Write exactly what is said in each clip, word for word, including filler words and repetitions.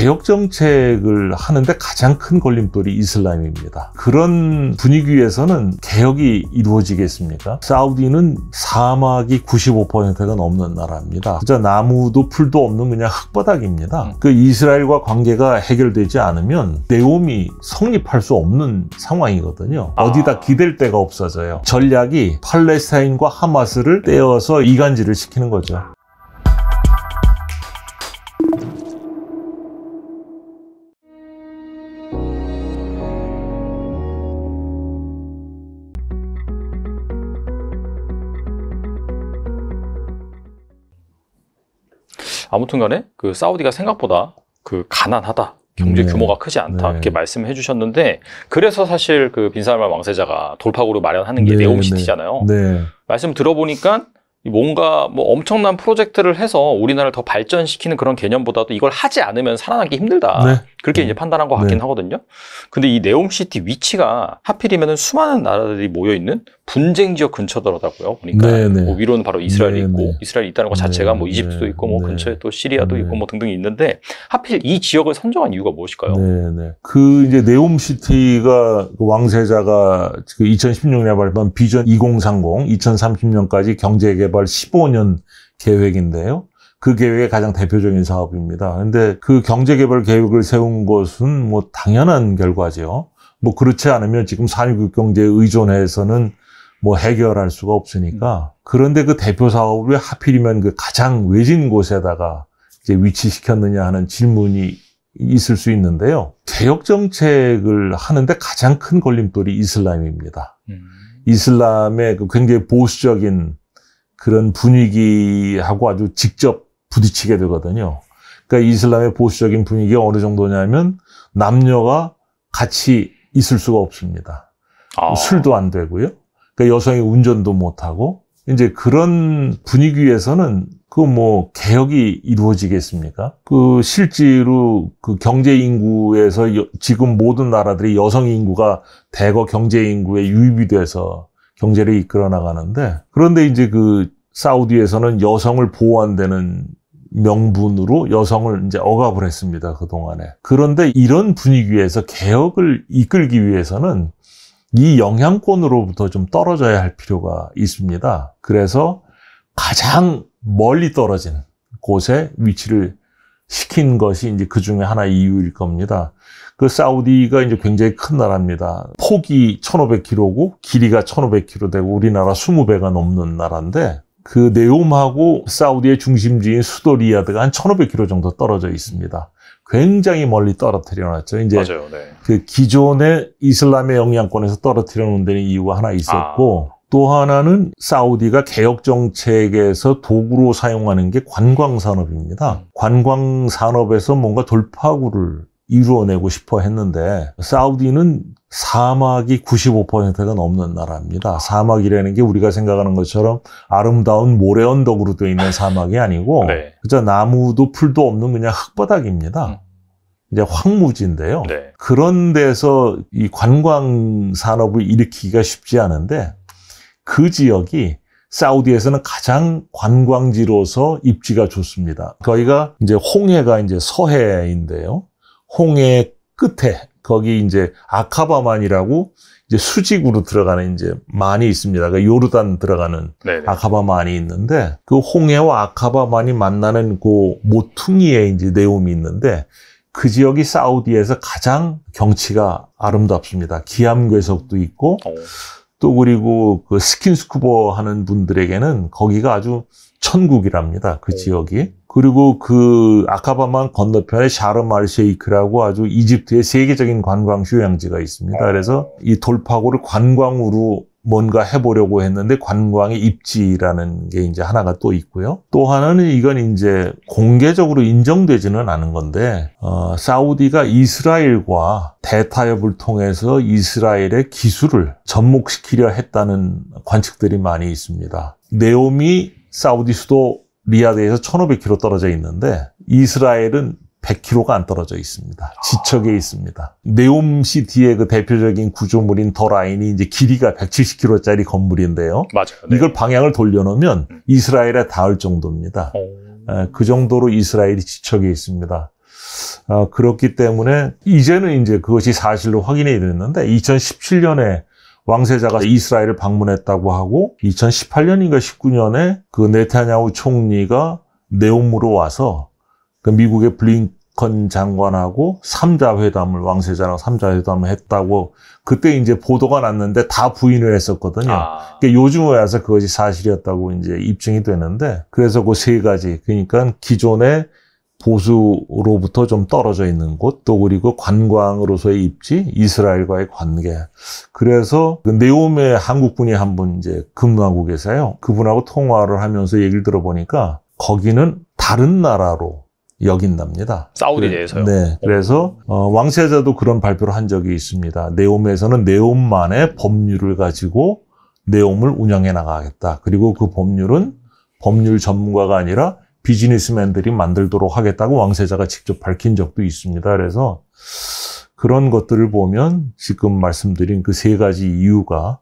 개혁 정책을 하는데 가장 큰 걸림돌이 이슬람입니다. 그런 분위기에서는 개혁이 이루어지겠습니까? 사우디는 사막이 구십오 퍼센트가 넘는 나라입니다. 그저 나무도 풀도 없는 그냥 흙바닥입니다. 그 이스라엘과 관계가 해결되지 않으면 네옴이 성립할 수 없는 상황이거든요. 어디다 기댈 데가 없어져요. 전략이 팔레스타인과 하마스를 떼어서 이간질을 시키는 거죠. 아무튼간에 그 사우디가 생각보다 그 가난하다, 경제 네. 규모가 크지 않다 네. 이렇게 말씀해 주셨는데, 그래서 사실 그 빈살만 왕세자가 돌파구를 마련하는 게 네. 네옴시티잖아요. 네. 말씀 들어보니까 뭔가 뭐 엄청난 프로젝트를 해서 우리나라를 더 발전시키는 그런 개념보다도 이걸 하지 않으면 살아남기 힘들다. 네. 그렇게 이제 판단한 것 같긴 네. 하거든요. 근데 이 네옴시티 위치가 하필이면 수많은 나라들이 모여있는 분쟁 지역 근처더라고요. 그러니까 네, 네. 뭐 위로는 바로 이스라엘이 네, 있고 네. 이스라엘이 있다는 것 자체가 네, 뭐 이집트도 네, 있고 뭐 네. 근처에 또 시리아도 네. 있고 뭐 등등이 있는데, 하필 이 지역을 선정한 이유가 무엇일까요? 네, 네. 그 이제 네옴시티가 그 왕세자가 그 이천십육 년에 발표한 비전 이공삼공, 이천삼십 년까지 경제개발 십오 년 계획인데요. 그 계획의 가장 대표적인 사업입니다. 근데 그 경제개발 계획을 세운 것은 뭐 당연한 결과죠. 뭐 그렇지 않으면 지금 산유국 경제에 의존해서는 뭐 해결할 수가 없으니까. 그런데 그 대표 사업을 왜 하필이면 그 가장 외진 곳에다가 이제 위치시켰느냐 하는 질문이 있을 수 있는데요. 개혁 정책을 하는데 가장 큰 걸림돌이 이슬람입니다. 음. 이슬람의 그 굉장히 보수적인 그런 분위기하고 아주 직접 부딪히게 되거든요. 그러니까 이슬람의 보수적인 분위기가 어느 정도냐면 남녀가 같이 있을 수가 없습니다. 아. 술도 안 되고요. 그러니까 여성이 운전도 못하고, 이제 그런 분위기에서는 그 뭐 개혁이 이루어지겠습니까? 그 실제로 그 경제 인구에서 지금 모든 나라들이 여성 인구가 대거 경제 인구에 유입이 돼서 경제를 이끌어 나가는데, 그런데 이제 그 사우디에서는 여성을 보호한다는 명분으로 여성을 이제 억압을 했습니다, 그동안에. 그런데 이런 분위기에서 개혁을 이끌기 위해서는 이 영향권으로부터 좀 떨어져야 할 필요가 있습니다. 그래서 가장 멀리 떨어진 곳에 위치를 시킨 것이 이제 그 중에 하나 이유일 겁니다. 그 사우디가 이제 굉장히 큰 나라입니다. 폭이 천오백 킬로미터고 길이가 천오백 킬로미터 되고 우리나라 이십 배가 넘는 나라인데, 그 네옴하고 사우디의 중심지인 수도 리야드가 한 천오백 킬로미터 정도 떨어져 있습니다. 굉장히 멀리 떨어뜨려놨죠. 이제 맞아요, 네. 그 기존의 이슬람의 영향권에서 떨어뜨려놓은 데는 이유가 하나 있었고, 아. 또 하나는 사우디가 개혁 정책에서 도구로 사용하는 게 관광 산업입니다. 관광 산업에서 뭔가 돌파구를 이루어내고 싶어 했는데, 사우디는 사막이 구십오 퍼센트가 넘는 나라입니다. 사막이라는 게 우리가 생각하는 것처럼 아름다운 모래 언덕으로 되어 있는 사막이 아니고 네. 그저 나무도 풀도 없는 그냥 흙바닥입니다. 이제 황무지인데요. 네. 그런 데서 이 관광 산업을 일으키기가 쉽지 않은데, 그 지역이 사우디에서는 가장 관광지로서 입지가 좋습니다. 거기가 이제 홍해가 이제 서해인데요. 홍해 끝에 거기 이제 아카바만이라고 이제 수직으로 들어가는 이제 만이 있습니다. 그러니까 요르단 들어가는 네네. 아카바만이 있는데, 그 홍해와 아카바만이 만나는 그 모퉁이에 이제 네옴이 있는데, 그 지역이 사우디에서 가장 경치가 아름답습니다. 기암괴석도 있고 오. 또 그리고 그 스킨스쿠버 하는 분들에게는 거기가 아주 천국이랍니다. 그 오. 지역이. 그리고 그 아카바만 건너편에 샤름 알 쉐이크라고 아주 이집트의 세계적인 관광 휴양지가 있습니다. 그래서 이 돌파구를 관광으로 뭔가 해보려고 했는데, 관광의 입지라는 게 이제 하나가 또 있고요. 또 하나는 이건 이제 공개적으로 인정되지는 않은 건데, 어, 사우디가 이스라엘과 대타협을 통해서 이스라엘의 기술을 접목시키려 했다는 관측들이 많이 있습니다. 네옴이 사우디 수도 리야드에서 천오백 킬로미터 떨어져 있는데, 이스라엘은 백 킬로미터가 안 떨어져 있습니다. 지척에 있습니다. 네옴시티의 그 대표적인 구조물인 더 라인이 이제 길이가 백칠십 킬로미터짜리 건물인데요. 맞아요. 네. 이걸 방향을 돌려놓으면 이스라엘에 닿을 정도입니다. 오. 그 정도로 이스라엘이 지척에 있습니다. 어, 그렇기 때문에 이제는 이제 그것이 사실로 확인이 됐는데, 이천십칠 년에 왕세자가 이스라엘을 방문했다고 하고, 이천십팔 년인가 십구 년에 그 녜타냐후 총리가 네옴으로 와서 그 미국의 블링컨 장관하고 삼자회담을, 왕세자랑 삼자회담을 했다고 그때 이제 보도가 났는데 다 부인을 했었거든요. 아. 그러니까 요즘에 와서 그것이 사실이었다고 이제 입증이 되는데, 그래서 그 세 가지, 그러니까 기존의 보수로부터 좀 떨어져 있는 곳, 또 그리고 관광으로서의 입지, 이스라엘과의 관계. 그래서 그 네옴의 한국분이 한 분 이제 근무하고 계세요. 그분하고 통화를 하면서 얘기를 들어보니까 거기는 다른 나라로 여긴답니다. 사우디 내에서요? 네. 그래서 어, 왕세자도 그런 발표를 한 적이 있습니다. 네옴에서는 네옴만의 법률을 가지고 네옴을 운영해 나가겠다. 그리고 그 법률은 법률 전문가가 아니라 비즈니스맨들이 만들도록 하겠다고 왕세자가 직접 밝힌 적도 있습니다. 그래서 그런 것들을 보면 지금 말씀드린 그 세 가지 이유가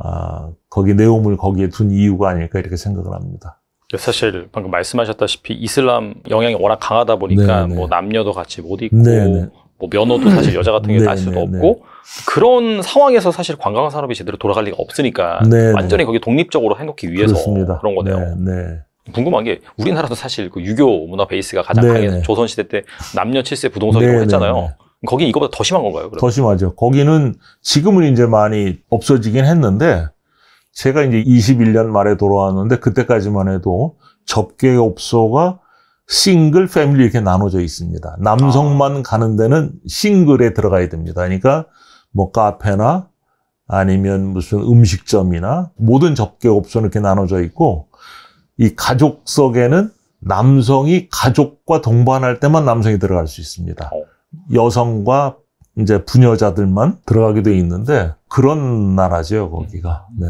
아, 거기 네옴을 거기에 둔 이유가 아닐까 이렇게 생각을 합니다. 사실 방금 말씀하셨다시피 이슬람 영향이 워낙 강하다 보니까 네네. 뭐 남녀도 같이 못 입고 네네. 뭐 면허도 사실 여자 같은 경우는 알 수도 없고, 그런 상황에서 사실 관광 산업이 제대로 돌아갈 리가 없으니까 네네. 완전히 거기 독립적으로 해놓기 위해서 그렇습니다. 그런 거네요. 네네. 궁금한 게, 우리나라도 사실 그 유교 문화 베이스가 가장 강해, 조선시대 때 남녀 칠세 부동석이라고 했잖아요. 거기 이거보다 더 심한 건가요? 그럼? 더 심하죠. 거기는 지금은 이제 많이 없어지긴 했는데, 제가 이제 이십일 년 말에 돌아왔는데 그때까지만 해도 접객업소가 싱글 패밀리 이렇게 나눠져 있습니다. 남성만 아. 가는 데는 싱글에 들어가야 됩니다. 그러니까 뭐 카페나 아니면 무슨 음식점이나 모든 접객업소는 이렇게 나눠져 있고, 이 가족석에는 남성이 가족과 동반할 때만 남성이 들어갈 수 있습니다. 여성과 이제 부녀자들만 들어가게 돼 있는데, 그런 나라죠, 거기가. 네.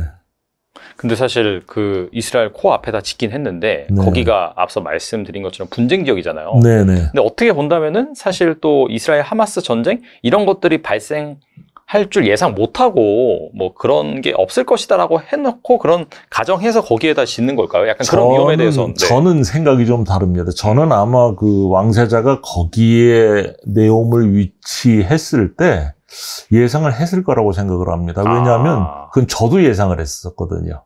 근데 사실 그 이스라엘 코앞에다 짓긴 했는데 네. 거기가 앞서 말씀드린 것처럼 분쟁 지역이잖아요. 네네. 근데 어떻게 본다면은 사실 또 이스라엘 하마스 전쟁 이런 것들이 발생 할 줄 예상 못하고 뭐 그런 게 없을 것이다라고 해놓고 그런 가정해서 거기에다 짓는 걸까요? 약간 저는, 그런 위험에 대해서는. 네. 저는 생각이 좀 다릅니다. 저는 아마 그 왕세자가 거기에 네옴을 위치했을 때 예상을 했을 거라고 생각을 합니다. 왜냐하면 아. 그건 저도 예상을 했었거든요.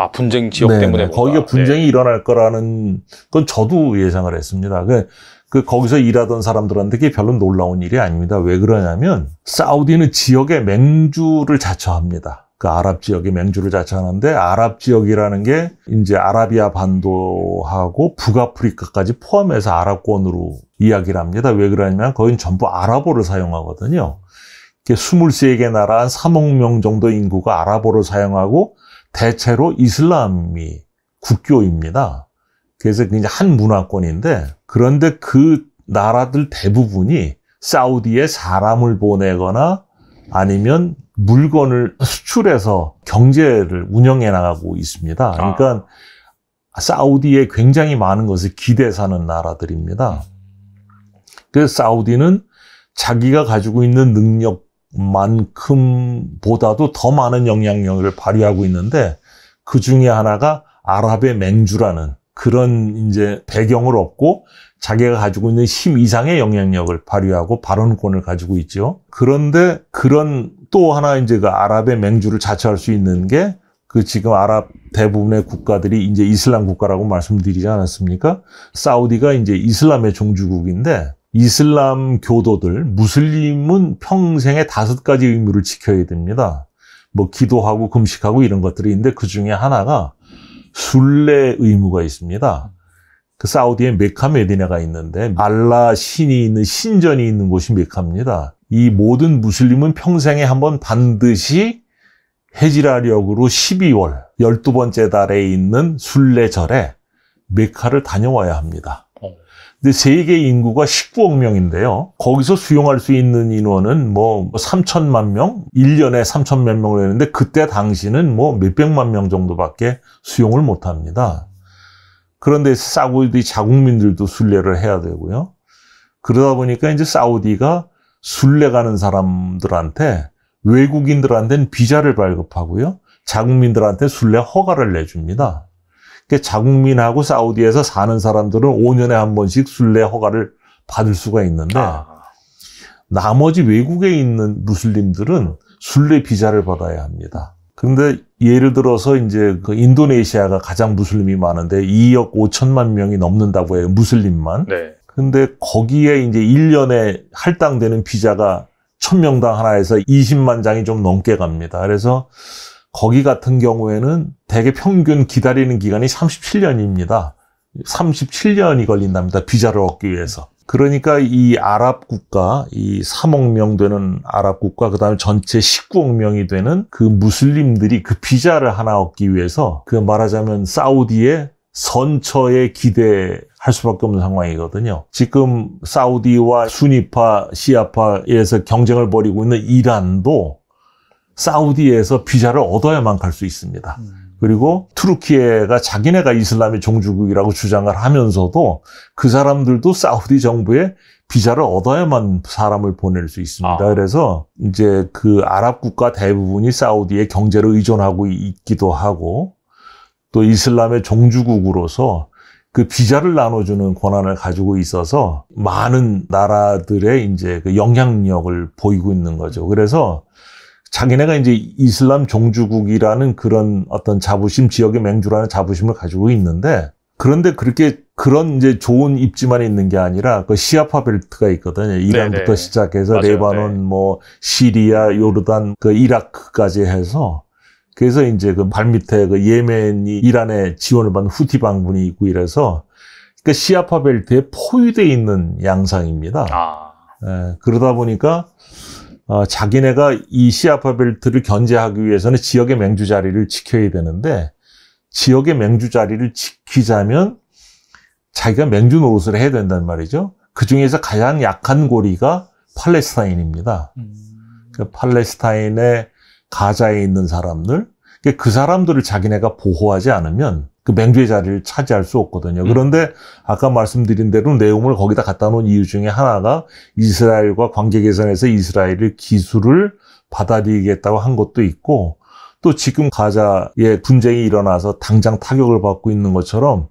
아, 분쟁 지역 네네. 때문에. 거기가 분쟁이 네. 일어날 거라는 건 저도 예상을 했습니다. 그, 그 거기서 일하던 사람들한테 그게 별로 놀라운 일이 아닙니다. 왜 그러냐면 사우디는 지역의 맹주를 자처합니다. 그 아랍 지역의 맹주를 자처하는데, 아랍 지역이라는 게 이제 아라비아 반도하고 북아프리카까지 포함해서 아랍권으로 이야기를 합니다. 왜 그러냐면 거긴 전부 아랍어를 사용하거든요. 이십삼 개 나라 한 삼억 명 정도 인구가 아랍어를 사용하고 대체로 이슬람이 국교입니다. 그래서 굉장히 한 문화권인데, 그런데 그 나라들 대부분이 사우디에 사람을 보내거나 아니면 물건을 수출해서 경제를 운영해 나가고 있습니다. 그러니까 아. 사우디에 굉장히 많은 것을 기대 사는 나라들입니다. 그래서 사우디는 자기가 가지고 있는 능력 만큼 보다도 더 많은 영향력을 발휘하고 있는데, 그 중에 하나가 아랍의 맹주라는 그런 이제 배경을 얻고 자기가 가지고 있는 힘 이상의 영향력을 발휘하고 발언권을 가지고 있죠. 그런데 그런 또 하나 이제 그 아랍의 맹주를 자처할 수 있는 게, 그 지금 아랍 대부분의 국가들이 이제 이슬람 국가라고 말씀드리지 않았습니까? 사우디가 이제 이슬람의 종주국인데, 이슬람 교도들, 무슬림은 평생에 다섯 가지 의무를 지켜야 됩니다. 뭐 기도하고 금식하고 이런 것들이 있는데, 그 중에 하나가 순례 의무가 있습니다. 그 사우디에 메카 메디나가 있는데, 알라 신이 있는, 신전이 있는 곳이 메카입니다. 이 모든 무슬림은 평생에 한번 반드시 헤지라력으로 십이월 열두 번째 달에 있는 순례절에 메카를 다녀와야 합니다. 근데 세계 인구가 십구억 명인데요. 거기서 수용할 수 있는 인원은 뭐 삼천만 명, 일 년에 삼천만 명을 했는데, 그때 당시는 뭐 몇백만 명 정도밖에 수용을 못 합니다. 그런데 사우디 자국민들도 순례를 해야 되고요. 그러다 보니까 이제 사우디가 순례 가는 사람들한테, 외국인들한테는 비자를 발급하고요. 자국민들한테 순례 허가를 내줍니다. 자국민하고 사우디에서 사는 사람들은 오 년에 한 번씩 순례 허가를 받을 수가 있는데 아. 나머지 외국에 있는 무슬림들은 순례 비자를 받아야 합니다. 그런데 예를 들어서 이제 그 인도네시아가 가장 무슬림이 많은데 이억 오천만 명이 넘는다고 해요, 무슬림만. 네. 근데 거기에 이제 일 년에 할당되는 비자가 천 명당 하나에서 이십만 장이 좀 넘게 갑니다. 그래서 거기 같은 경우에는 대개 평균 기다리는 기간이 삼십칠 년입니다. 삼십칠 년이 걸린답니다, 비자를 얻기 위해서. 그러니까 이 아랍 국가, 이 삼억 명 되는 아랍 국가, 그 다음에 전체 십구억 명이 되는 그 무슬림들이 그 비자를 하나 얻기 위해서 그 말하자면 사우디의 선처에 기대할 수밖에 없는 상황이거든요. 지금 사우디와 수니파, 시아파에서 경쟁을 벌이고 있는 이란도 사우디에서 비자를 얻어야만 갈 수 있습니다. 음. 그리고 투르키예가 자기네가 이슬람의 종주국이라고 주장을 하면서도 그 사람들도 사우디 정부에 비자를 얻어야만 사람을 보낼 수 있습니다. 아. 그래서 이제 그 아랍 국가 대부분이 사우디의 경제를 의존하고 있기도 하고 또 이슬람의 종주국으로서 그 비자를 나눠주는 권한을 가지고 있어서 많은 나라들의 이제 그 영향력을 보이고 있는 거죠. 그래서 자기네가 이제 이슬람 종주국이라는 그런 어떤 자부심, 지역의 맹주라는 자부심을 가지고 있는데, 그런데 그렇게 그런 이제 좋은 입지만 있는 게 아니라 그 시아파 벨트가 있거든요. 이란부터 네네. 시작해서 맞아요. 레바논, 네. 뭐 시리아, 요르단, 그 이라크까지 해서 그래서 이제 그 발밑에 그 예멘이 이란에 지원을 받는 후티 반군이 있고 이래서 그 시아파 벨트에 포위돼 있는 양상입니다. 아. 예, 그러다 보니까. 어, 자기네가 이 시아파 벨트를 견제하기 위해서는 지역의 맹주 자리를 지켜야 되는데 지역의 맹주 자리를 지키자면 자기가 맹주 노릇을 해야 된단 말이죠. 그중에서 가장 약한 고리가 팔레스타인입니다. 음. 그러니까 팔레스타인의 가자에 있는 사람들, 그러니까 그 사람들을 자기네가 보호하지 않으면 그 맹주의 자리를 차지할 수 없거든요. 그런데 아까 말씀드린 대로 내용을 거기다 갖다 놓은 이유 중에 하나가 이스라엘과 관계 개선에서 이스라엘의 기술을 받아들이겠다고 한 것도 있고 또 지금 가자에 분쟁이 일어나서 당장 타격을 받고 있는 것처럼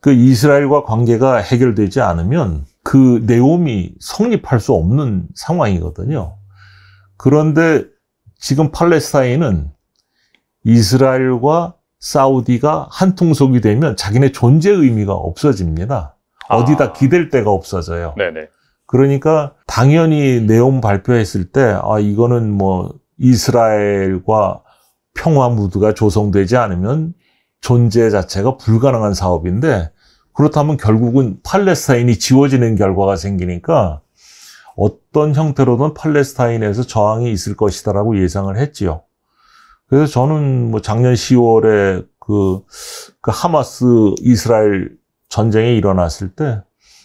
그 이스라엘과 관계가 해결되지 않으면 그 네옴이 성립할 수 없는 상황이거든요. 그런데 지금 팔레스타인은 이스라엘과 사우디가 한통속이 되면 자기네 존재 의미가 없어집니다. 아. 어디다 기댈 데가 없어져요. 네네. 그러니까 당연히 네옴 발표했을 때 아 이거는 뭐 이스라엘과 평화 무드가 조성되지 않으면 존재 자체가 불가능한 사업인데 그렇다면 결국은 팔레스타인이 지워지는 결과가 생기니까 어떤 형태로든 팔레스타인에서 저항이 있을 것이다라고 예상을 했지요. 그래서 저는 뭐 작년 시월에 그, 그 하마스 이스라엘 전쟁이 일어났을 때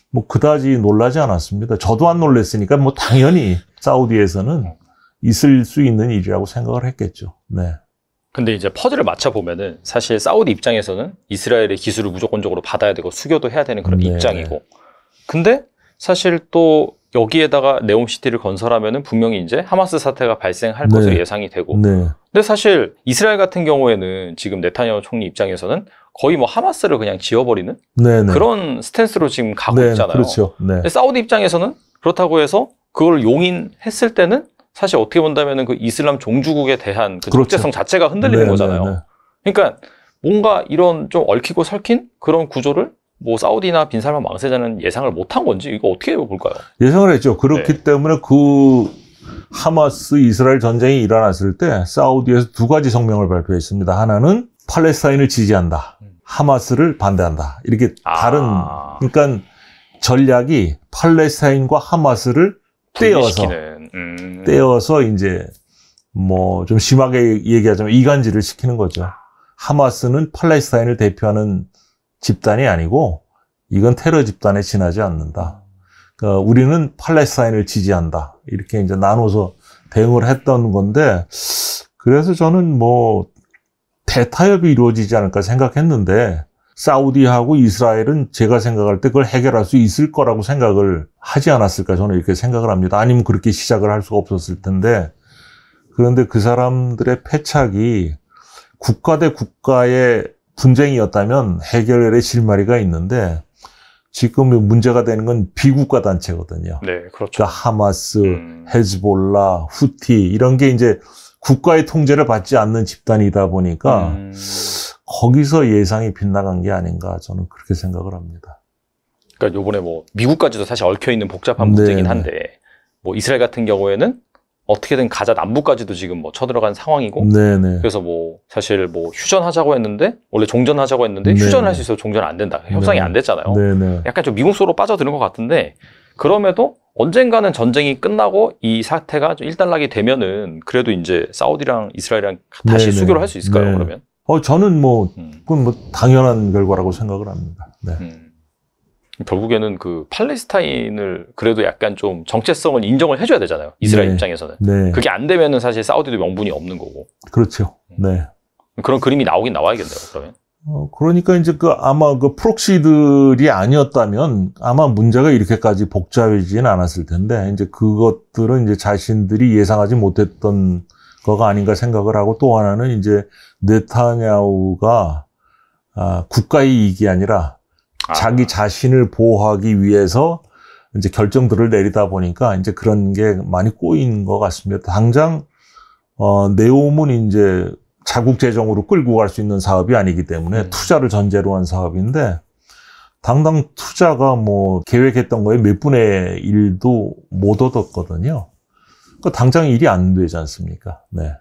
뭐 그다지 놀라지 않았습니다. 저도 안 놀랐으니까 뭐 당연히 사우디에서는 있을 수 있는 일이라고 생각을 했겠죠. 네. 근데 이제 퍼즐을 맞춰 보면은 사실 사우디 입장에서는 이스라엘의 기술을 무조건적으로 받아야 되고 수교도 해야 되는 그런 네. 입장이고. 근데 사실 또 여기에다가 네옴시티를 건설하면은 분명히 이제 하마스 사태가 발생할 네. 것으로 예상이 되고. 네. 근데 사실 이스라엘 같은 경우에는 지금 네타냐후 총리 입장에서는 거의 뭐 하마스를 그냥 지워버리는 네, 네. 그런 스탠스로 지금 가고 네, 있잖아요. 그렇죠. 네. 근데 사우디 입장에서는 그렇다고 해서 그걸 용인했을 때는 사실 어떻게 본다면은 그 이슬람 종주국에 대한 그 독재성 그렇죠. 자체가 흔들리는 네, 거잖아요. 네, 네. 그러니까 뭔가 이런 좀 얽히고 설킨 그런 구조를 뭐 사우디나 빈살만 망세자는 예상을 못한 건지 이거 어떻게 볼까요? 예상을 했죠. 그렇기 네. 때문에 그 하마스 이스라엘 전쟁이 일어났을 때 사우디에서 두 가지 성명을 발표했습니다. 하나는 팔레스타인을 지지한다, 하마스를 반대한다. 이렇게 아. 다른 그러니까 전략이 팔레스타인과 하마스를 떼어서 음. 떼어서 이제 뭐 좀 심하게 얘기하자면 이간질을 시키는 거죠. 하마스는 팔레스타인을 대표하는 집단이 아니고 이건 테러 집단에 지나지 않는다. 그러니까 우리는 팔레스타인을 지지한다. 이렇게 이제 나눠서 대응을 했던 건데 그래서 저는 뭐 대타협이 이루어지지 않을까 생각했는데 사우디하고 이스라엘은 제가 생각할 때 그걸 해결할 수 있을 거라고 생각을 하지 않았을까 저는 이렇게 생각을 합니다. 아니면 그렇게 시작을 할 수가 없었을 텐데 그런데 그 사람들의 패착이 국가 대 국가의 분쟁이었다면 해결의 실마리가 있는데 지금 문제가 되는 건 비국가 단체거든요. 네, 그렇죠. 그러니까 하마스, 음. 헤즈볼라, 후티 이런 게 이제 국가의 통제를 받지 않는 집단이다 보니까 음. 거기서 예상이 빗나간 게 아닌가 저는 그렇게 생각을 합니다. 그러니까 요번에 뭐 미국까지도 사실 얽혀 있는 복잡한 문제긴 네네. 한데 뭐 이스라엘 같은 경우에는 어떻게든 가자 남부까지도 지금 뭐 쳐들어간 상황이고 네네. 그래서 뭐 사실 뭐 휴전하자고 했는데 원래 종전하자고 했는데 네네. 휴전할 수 있어서 종전 안 된다. 협상이 네네. 안 됐잖아요. 네네. 약간 좀 미국 속으로 빠져드는 것 같은데 그럼에도 언젠가는 전쟁이 끝나고 이 사태가 좀 일단락이 되면은 그래도 이제 사우디랑 이스라엘이랑 다시 네네. 수교를 할 수 있을까요? 네네. 그러면? 어 저는 뭐 그건 뭐 당연한 결과라고 생각을 합니다. 네. 음. 결국에는 그 팔레스타인을 그래도 약간 좀 정체성을 인정을 해줘야 되잖아요. 이스라엘 네, 입장에서는. 네. 그게 안 되면은 사실 사우디도 명분이 없는 거고. 그렇죠. 네. 그런 그림이 나오긴 나와야겠네요. 그러면. 어, 그러니까 이제 그 아마 그 프록시들이 아니었다면 아마 문제가 이렇게까지 복잡해지진 않았을 텐데 이제 그것들은 이제 자신들이 예상하지 못했던 거가 아닌가 생각을 하고 또 하나는 이제 녜타냐후가 아, 국가의 이익이 아니라. 자기 아. 자신을 보호하기 위해서 이제 결정들을 내리다 보니까 이제 그런 게 많이 꼬인 것 같습니다. 당장, 어, 네옴은 이제 자국 재정으로 끌고 갈 수 있는 사업이 아니기 때문에 음. 투자를 전제로 한 사업인데, 당당 투자가 뭐 계획했던 거에 몇 분의 일도 못 얻었거든요. 그러니까 당장 일이 안 되지 않습니까? 네.